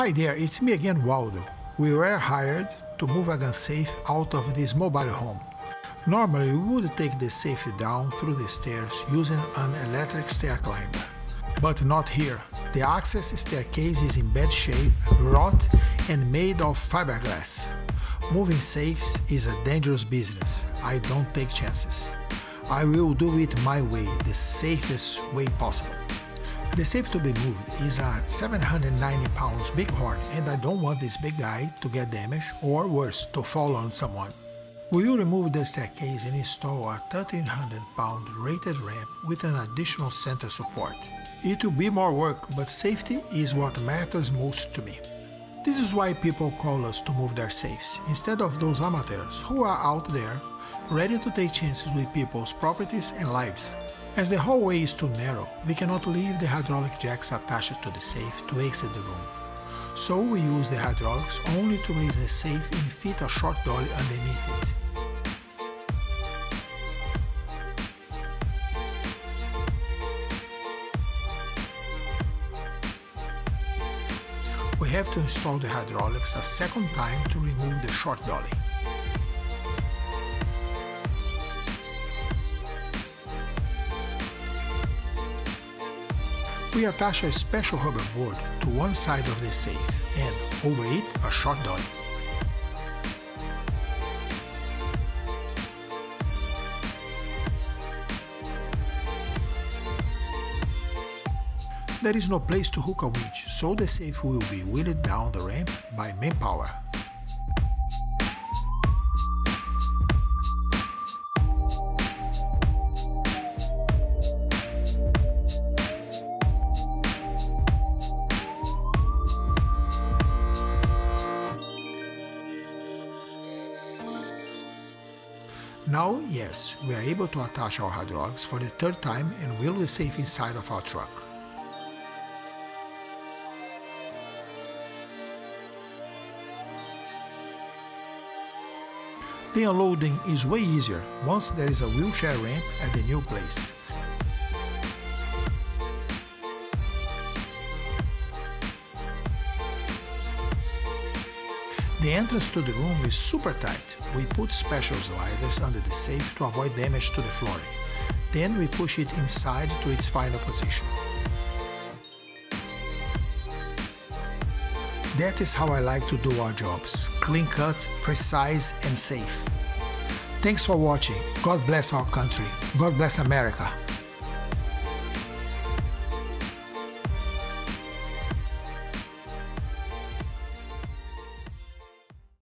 Hi there, it's me again, Waldo. We were hired to move a gun safe out of this mobile home. Normally, we would take the safe down through the stairs using an electric stair climber. But not here. The access staircase is in bad shape, rot, and made of fiberglass. Moving safes is a dangerous business. I don't take chances. I will do it my way, the safest way possible. The safe to be moved is a 790 pounds Bighorn, and I don't want this big guy to get damaged or worse, to fall on someone. We will remove the staircase and install a 1300 pound rated ramp with an additional center support. It will be more work, but safety is what matters most to me. This is why people call us to move their safes, instead of those amateurs who are out there ready to take chances with people's properties and lives. As the hallway is too narrow, we cannot leave the hydraulic jacks attached to the safe to exit the room. So we use the hydraulics only to raise the safe and fit a short dolly underneath it. We have to install the hydraulics a second time to remove the short dolly. We attach a special rubber board to one side of the safe and, over it, a short dolly. There is no place to hook a winch, so the safe will be wheeled down the ramp by manpower. Now, yes, we are able to attach our hydraulics for the third time and wheel the safe inside of our truck. The unloading is way easier once there is a wheelchair ramp at the new place. The entrance to the room is super tight. We put special sliders under the safe to avoid damage to the flooring. Then we push it inside to its final position. That is how I like to do our jobs. Clean cut, precise and safe. Thanks for watching. God bless our country. God bless America.